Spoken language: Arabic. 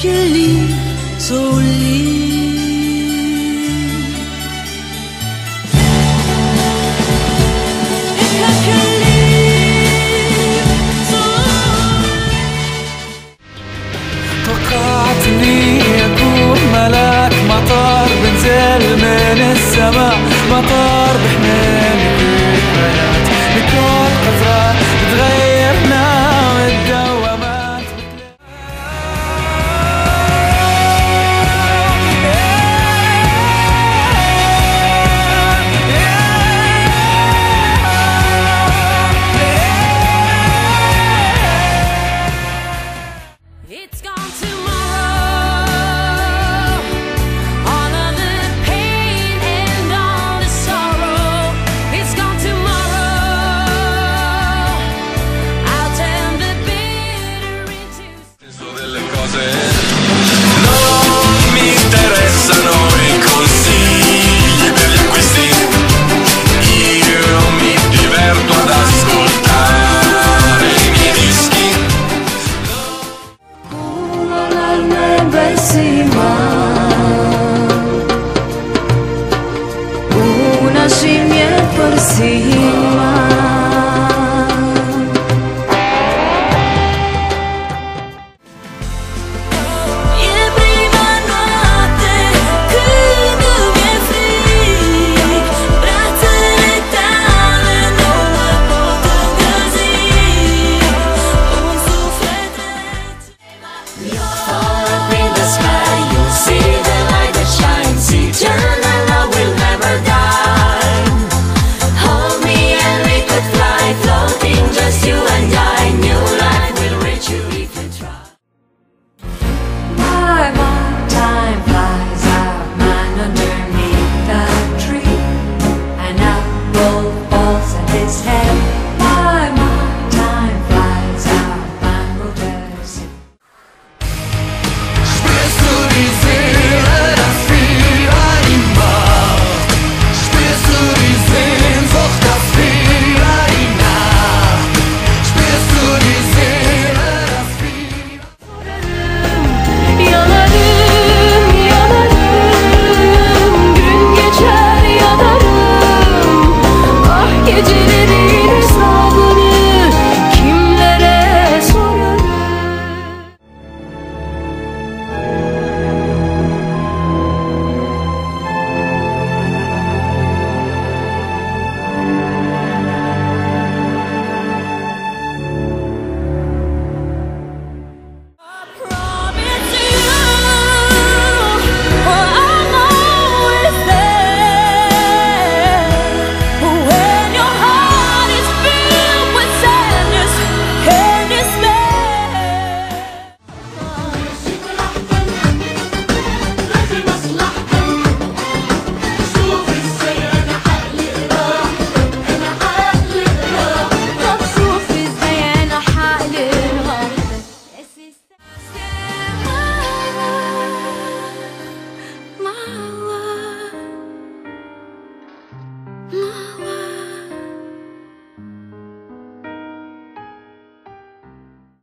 purely, solely. توقعتني أكون ملاك مطار بنزل من السماء مطار بحنان.